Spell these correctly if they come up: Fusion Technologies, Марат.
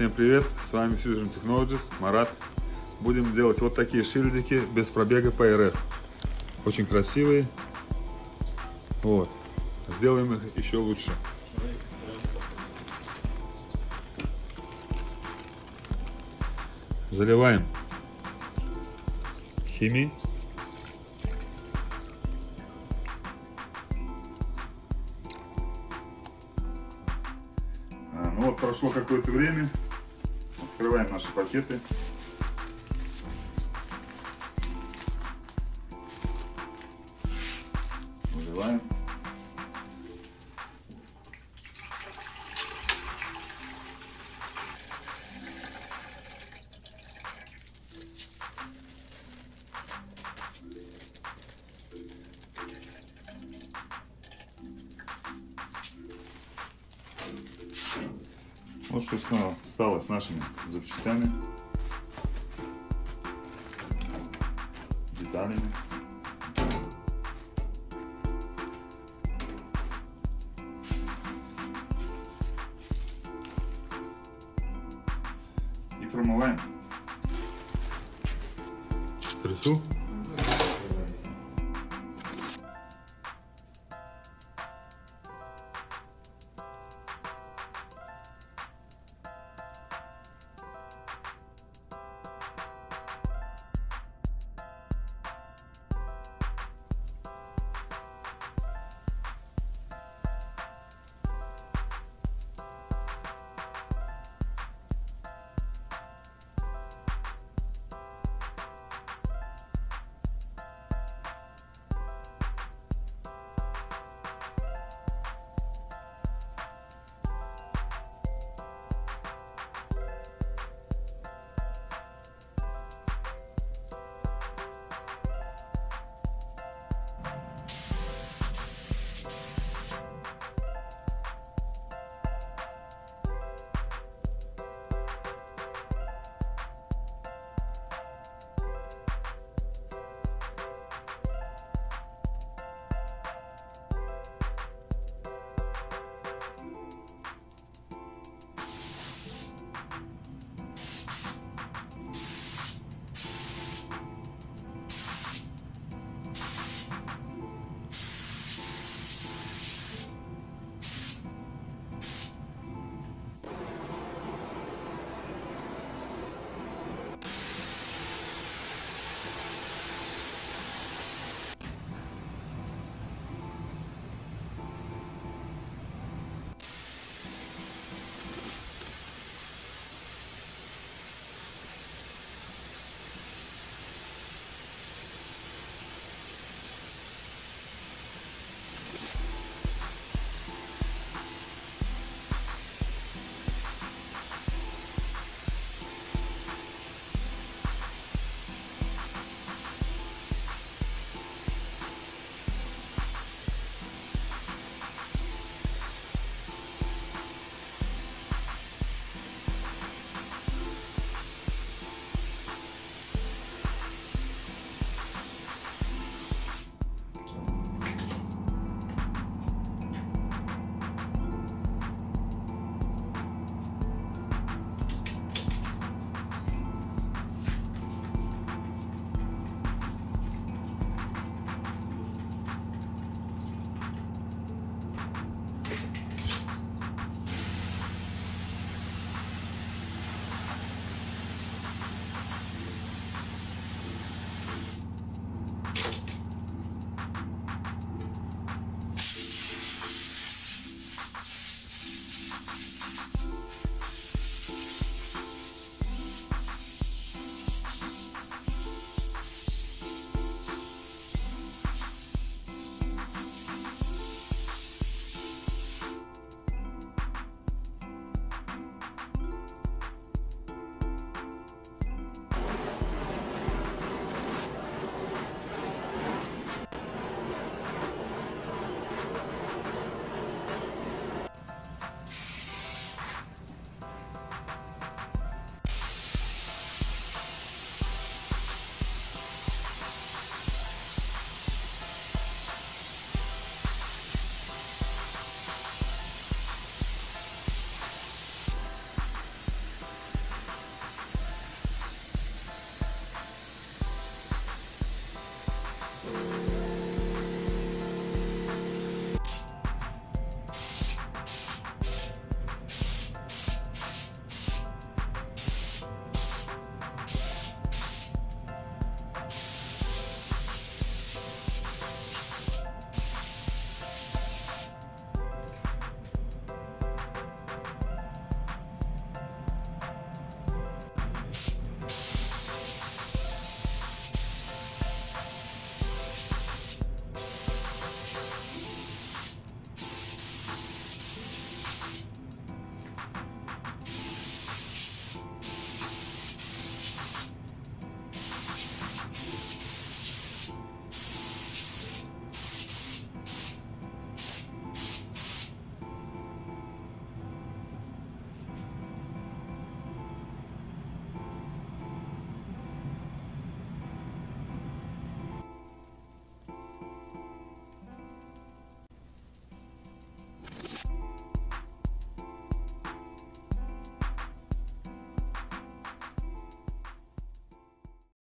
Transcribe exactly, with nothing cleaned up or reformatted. Всем привет, с вами Fusion Technologies, Марат. Будем делать вот такие шильдики без пробега по эр эф. Очень красивые. Вот. Сделаем их еще лучше. Заливаем химией. Ну вот, прошло какое-то время, открываем наши пакеты. Наливаем. Вот что снова стало с нашими запчастями, деталями. И промываем. Трясу. We'll be right back.